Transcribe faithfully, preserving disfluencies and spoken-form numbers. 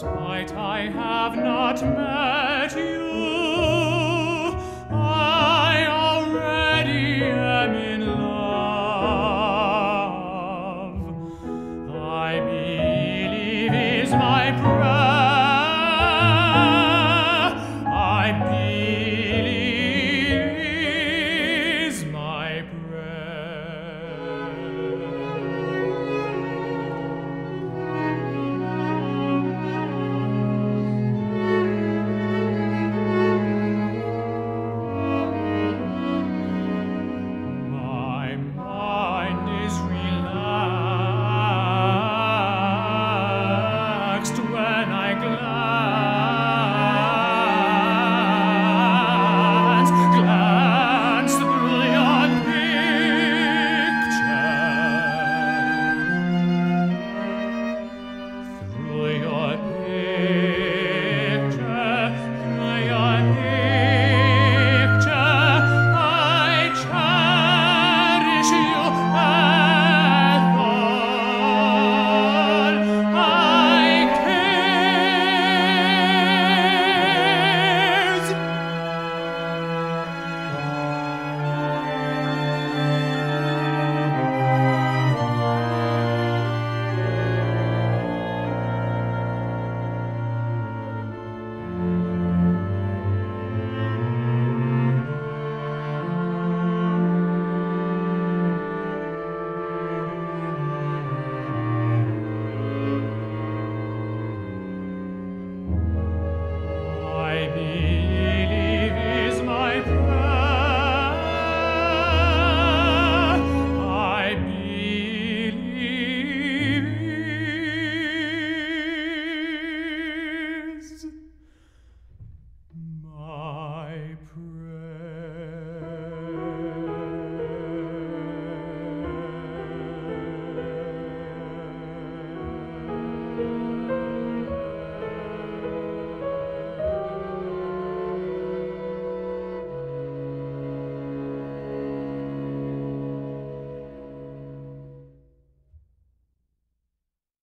Despite I have not met you, I already am in love. I believe is my prayer.